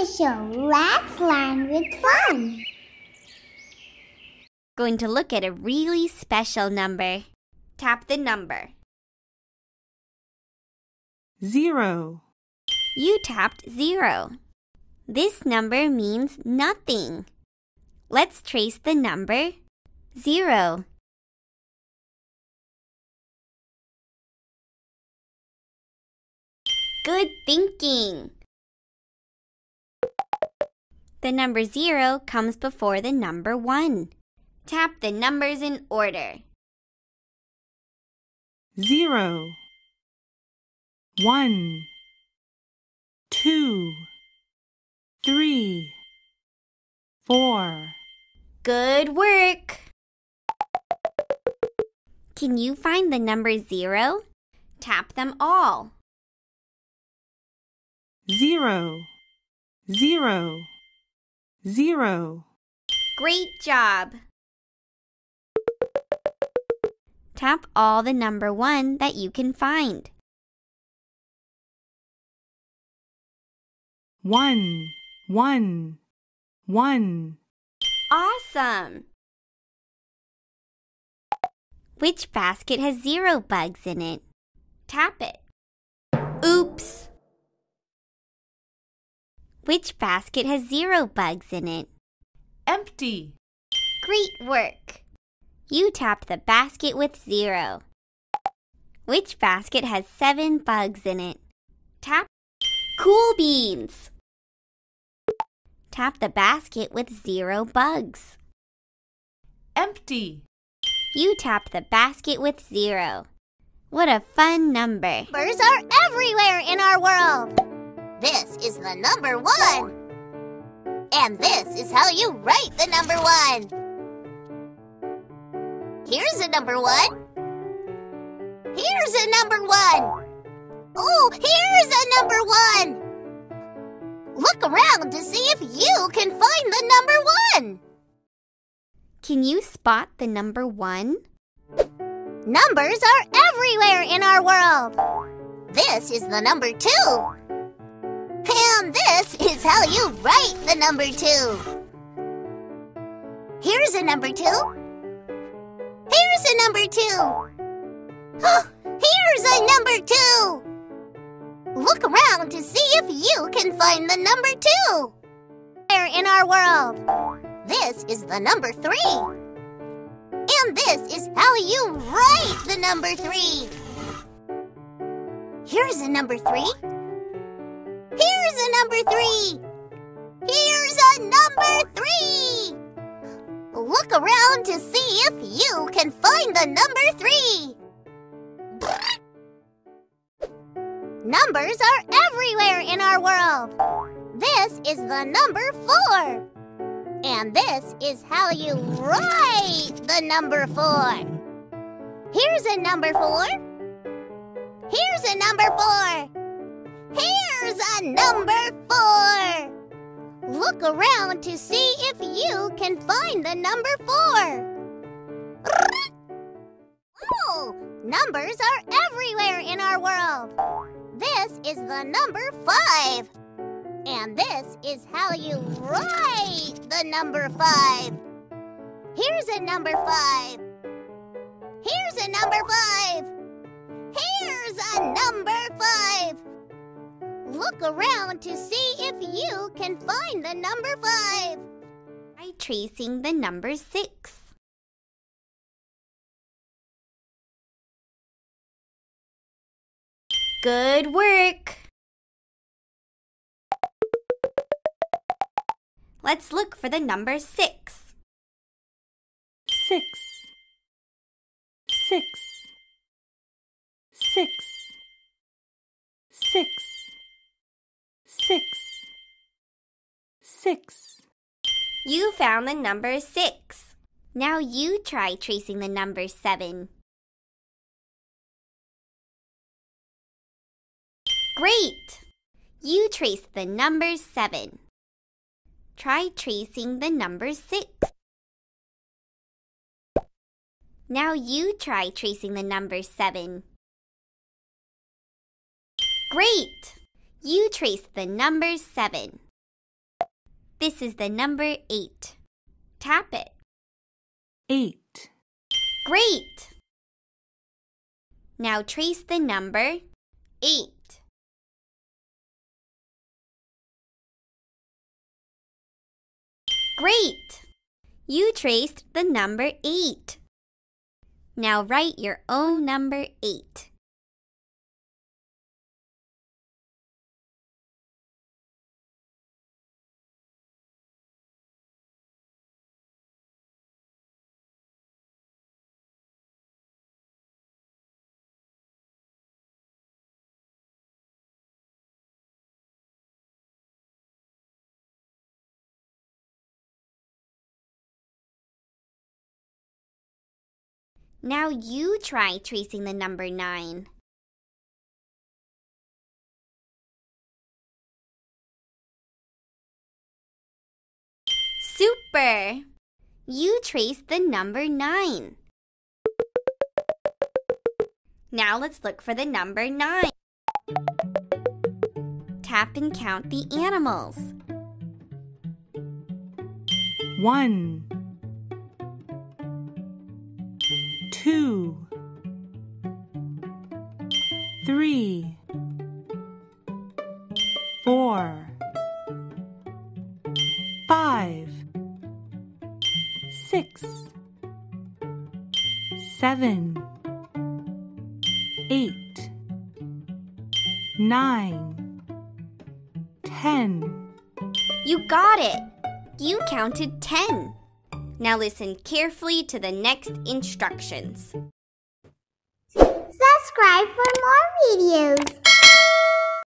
action show. Let's learn with fun. Going to look at a really special number. Tap the number. 0. You tapped 0. This number means nothing. Let's trace the number 0. Good thinking! The number 0 comes before the number 1. Tap the numbers in order. 0, 1, 2, 3, 4. Good work! Can you find the number 0? Tap them all. 0, 0, 0. Great job! Tap all the number 1 that you can find. 1, 1, 1. Awesome! Which basket has 0 bugs in it? Tap it. Oops! Which basket has 0 bugs in it? Empty! Great work! You tapped the basket with 0. Which basket has 7 bugs in it? Tap cool beans! Tap the basket with 0 bugs. Empty! You tapped the basket with 0. What a fun number! Numbers are everywhere in our world! This is the number 1! And this is how you write the number 1! Here's a number 1. Here's a number 1. Oh, here's a number 1. Look around to see if you can find the number 1. Can you spot the number 1? Numbers are everywhere in our world. This is the number 2. And this is how you write the number 2. Here's a number 2. Here's a number 2! Oh, here's a number 2! Look around to see if you can find the number 2! There in our world! This is the number 3! And this is how you write the number 3! Here's a number 3! Here's a number 3! Here's a number 3! Look around to see if you can find the number 3! Numbers are everywhere in our world! This is the number 4! And this is how you write the number 4! Here's a number 4! Here's a number 4! Here's a number 4! Look around to see if you can find the number 4. Oh, numbers are everywhere in our world. This is the number 5. And this is how you write the number 5. Here's a number 5. Here's a number 5. Here's a number 5. Look around to see if you can find the number 5. By tracing the number 6. Good work! Let's look for the number 6. 6, 6, 6, 6, 6. 6, 6. You found the number 6. Now you try tracing the number 7. Great! You traced the number 7. Try tracing the number 6. Now you try tracing the number 7. Great! You traced the number 7. This is the number 8. Tap it. 8. Great! Now trace the number 8. Great! You traced the number 8. Now write your own number 8. Now you try tracing the number 9. Super! You traced the number 9. Now let's look for the number 9. Tap and count the animals. 1. 2, 3, 4, 5, 6, 7, 8, 9, 10. You got it! You counted 10. Now listen carefully to the next instructions. Subscribe for more videos.